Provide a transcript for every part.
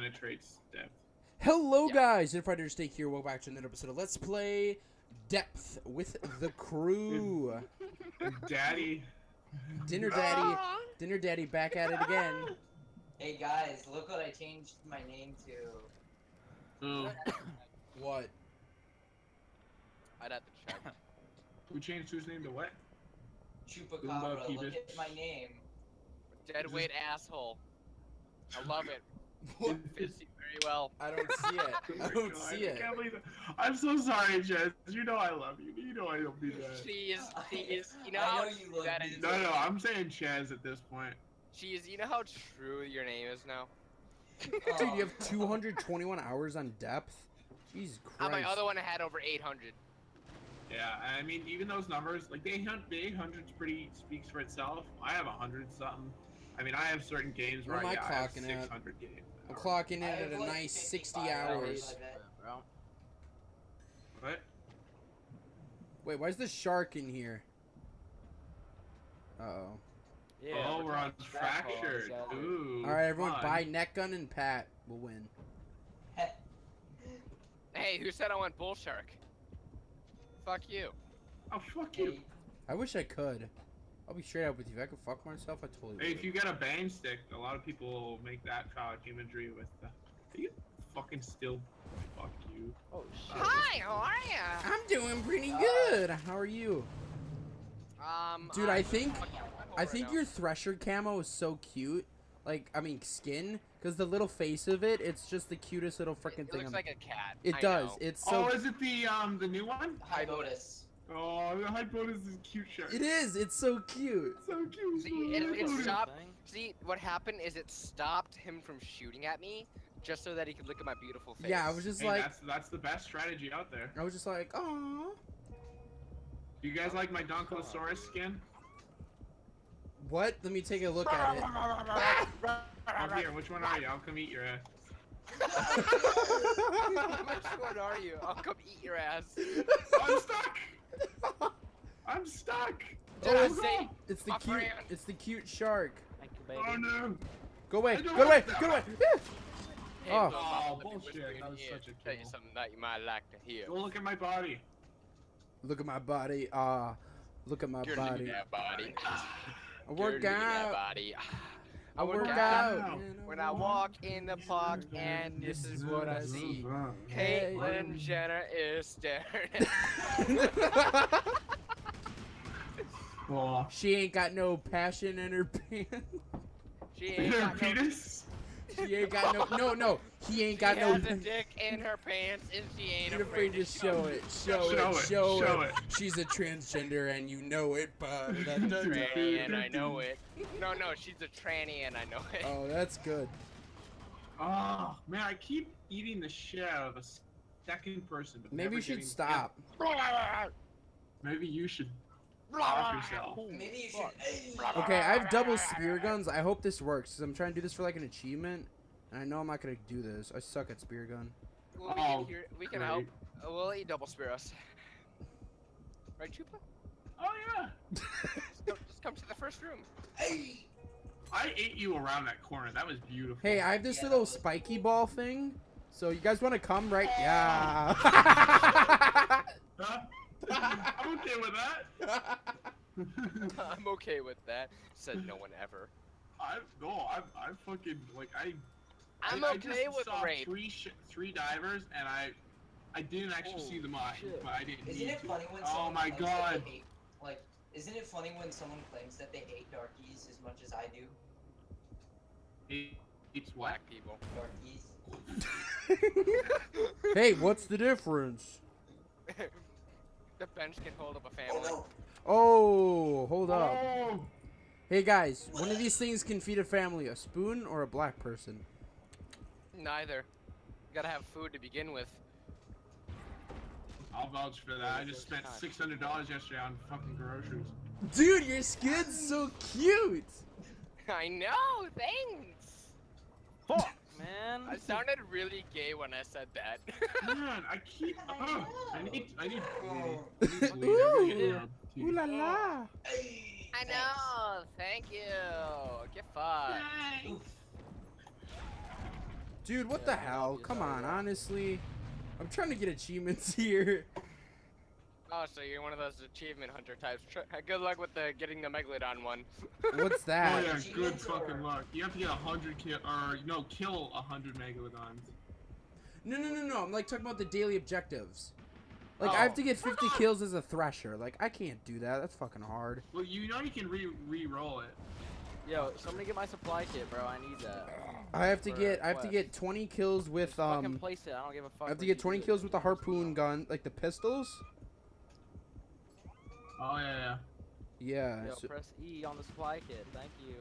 penetrates depth. Hello, guys! If I dare stay here, welcome back to another episode of Let's Play Depth with the crew. Daddy. Dinner Daddy back at it again. Hey, guys, look what I changed my name to. Oh. What? I'd have to check. Who changed whose name to what? Chupacabra, look at my name. Deadweight asshole. I love it. What? It fits you very well. I don't see it. I don't see it. I can't believe it. I'm so sorry, Chaz. You know I love you. You know I don't do that. She is. You know how you love that. No, I'm saying Chaz at this point. She is. You know how true your name is now. Oh. Dude, you have 221 hours on depth. Jesus Christ. On my other one, I had over 800. Yeah, I mean, even those numbers, like the 800's pretty speaks for itself. I have 100 something. I mean, I have certain games where I have 600 games. I'm clocking in at a nice 60 hours. What? Wait, why is the shark in here? Uh-oh. Yeah, oh, we're on Fracture. Exactly. Ooh. All right, everyone, buy Netgun and Pat will win. Hey, who said I want Bull Shark? Fuck you. Oh, fuck you. I wish I could. I'll be straight up with you. If I could fuck myself, I totally would. Hey, if you got a bang stick, a lot of people make that kind of imagery with the... Are you fucking still... Fuck you. Oh, shit. Hi, how are ya? I'm doing pretty good. How are you? Dude, I think your Thresher camo is so cute. Like, I mean, skin. Because the little face of it, it's just the cutest little freaking thing. It looks like a cat. It does. It's so... Oh, is it the new one? Hibodus. Oh, the Hibodus is a cute shark. It is. It's so cute. It's so cute. See, it stopped. See, what happened is it stopped him from shooting at me, just so that he could look at my beautiful face. Yeah, I was just like, that's the best strategy out there. I was just like, oh. Do you guys like my Donklosaurus skin? What? Let me take a look at it. I'm here. Which one are you? I'll come eat your ass. Which one are you? I'll come eat your ass. I'm stuck. I'm stuck! It's the cute shark. Thank you, baby. Oh no! Go away! Go away! Go away! Hey, oh bullshit! That was such a tell you something that you might like to hear. Go look at my body. Look at my body. Look at my body. That body. I work out. I work out when I walk in the park, and this is what I see. Caitlyn Jenner is staring. Oh. She ain't got no passion in her pants. She ain't got no penis. She ain't got no. He has a dick in her pants, and she ain't afraid to show it. Show it. She's a transgender, and you know it, but tranny, and I know it. No, she's a tranny, and I know it. Oh, that's good. Oh man, I keep eating the shit out of a second person. But maybe you should stop. Maybe you should. Okay, I have double spear guns. I hope this works because I'm trying to do this for like an achievement, and I know I'm not gonna do this. I suck at spear gun. Well, we can help. We'll let you double spear us, right, Chupa? Oh yeah. just come to the first room. Hey, I ate you around that corner. That was beautiful. Hey, I have this little spiky ball thing. So you guys want to come, right? Yeah. Huh? I'm okay with that. I'm okay with that. Said no one ever. I'm fucking like I'm okay with rape. Three divers and I didn't actually see them all, but I didn't. Isn't it funny when someone claims that they hate darkies as much as I do? It's black people. Darkies. Hey, what's the difference? The bench can hold up a family. Oh, hold up. Oh. Hey guys, one of these things can feed a family, a spoon or a black person. Neither. You gotta have food to begin with. I'll vouch for that. I just spent $600 yesterday on fucking groceries. Dude, your skin's so cute. I know, thanks. Fuck, man. I sounded really gay when I said that. Man, I keep. Oh, I need Ooh la la. I know. Thank you. Get fucked. Thanks. Dude, what the hell? Come on, honestly. I'm trying to get achievements here. Oh, so you're one of those achievement hunter types. Good luck with the getting the Megalodon one. What's that? Oh yeah, good fucking luck. You have to get 100 kill, or no, kill 100 Megalodons. No. I'm like talking about the daily objectives. Like, oh. I have to get 50 kills as a Thresher. Like, I can't do that. That's fucking hard. Well, you know you can re-roll it. Yo, somebody get my supply kit, bro. I need that. I have to get 20 kills with Fucking place it. I don't give a fuck. I have to get 20 kills with the harpoon gun, like the pistols. Oh yeah. Yo, so press E on the supply kit. Thank you.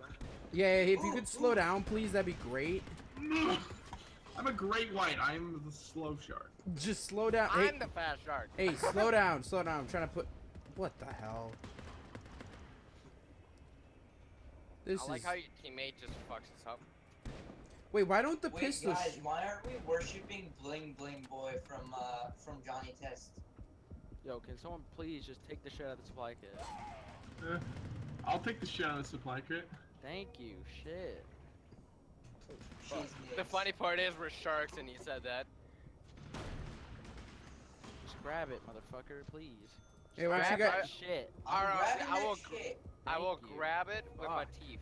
Yeah, if you could slow down, please, that'd be great. I'm a great white. I'm the slow shark. Just slow down. I'm the fast shark. Hey, slow down, slow down. I'm trying to put. What the hell? This I like how your teammate just fucks us up. Wait, why don't the pistols? Guys, why aren't we worshiping Bling Bling Boy from Johnny Test? Yo, can someone please just take the shit out of the supply kit? I'll take the shit out of the supply kit. Thank you, shit. Oh, the funny part is we're sharks and you said that. Just grab it, motherfucker, please. Hey, why don't you grab that shit? Alright, I will grab it with my teeth.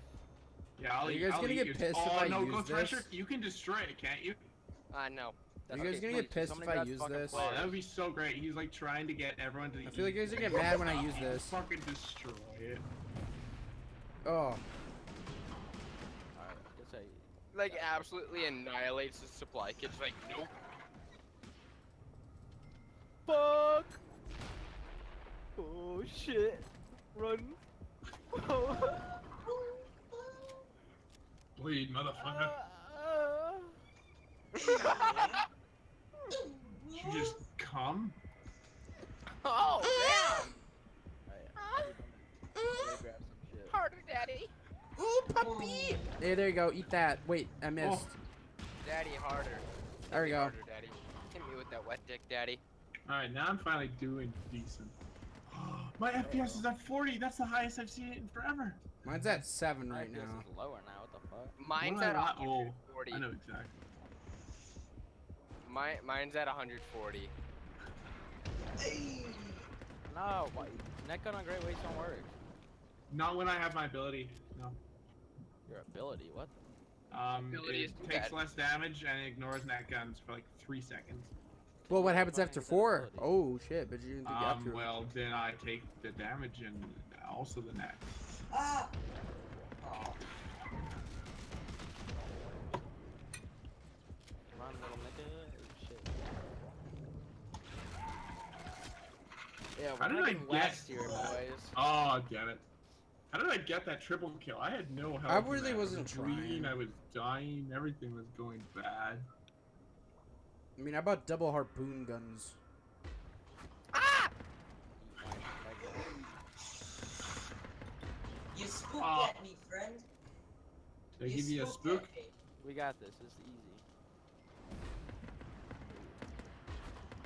Yeah, I'll you guys gonna get pissed if I use this? Thresher, you can destroy it, can't you? No. That's you guys gonna get pissed if I use this? Oh, that would be so great. He's like trying to get everyone to. I feel like you guys are gonna get mad when I use this. Fucking destroy it. Oh. Alright, like absolutely annihilates his supply kit. Like nope. Fuck. Oh shit. Run. Bleed, motherfucker. You just come? Oh, yeah. Harder, daddy. Ooh, puppy. Hey, there you go. Eat that. Wait, I missed. Oh. Daddy, harder. There we go. Harder, daddy. Hit me with that wet dick, daddy. Alright, now I'm finally doing decent. My FPS is at 40. That's the highest I've seen it in forever. Mine's at 7 right now. Mine's lower now. What the fuck? Mine's at 140. I know exactly. Mine's at 140. Hey. No, Netgun on great weights don't work. Not when I have my ability. No. Your ability? What? Ability it takes less damage and it ignores Netguns for like 3 seconds. Well, what happens after 4? Oh shit! But you didn't think after. Well, then I take the damage and also the net. Ah! Oh. Run, little nigga! Shit. Yeah, how did I get last year, boys? Oh, damn it! How did I get that triple kill? I had no help. I really wasn't trying. I was dying. Everything was going bad. I mean, how about double harpoon guns? Ah! You spooked at me, friend. Did I give you a spook? We got this. This is easy.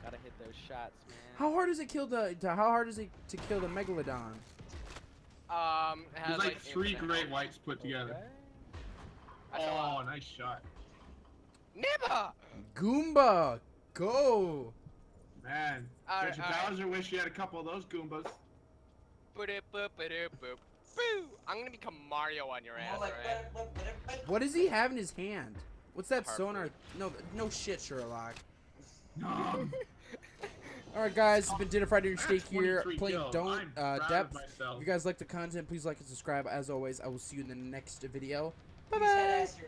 Gotta hit those shots, man. How hard is it to kill the Megalodon? It has like 3 great whites put together. Okay. Oh, nice shot. Never! Goomba! Go! Man, right, Bowser wish you had a couple of those Goombas. I'm gonna become Mario on your ass, right? What does he have in his hand? What's that sonar? No shit, Sherlock. Alright guys, it's been Dinner Friday Your Steak here, playing Depth. If you guys like the content, please like and subscribe. As always, I will see you in the next video. Bye-bye!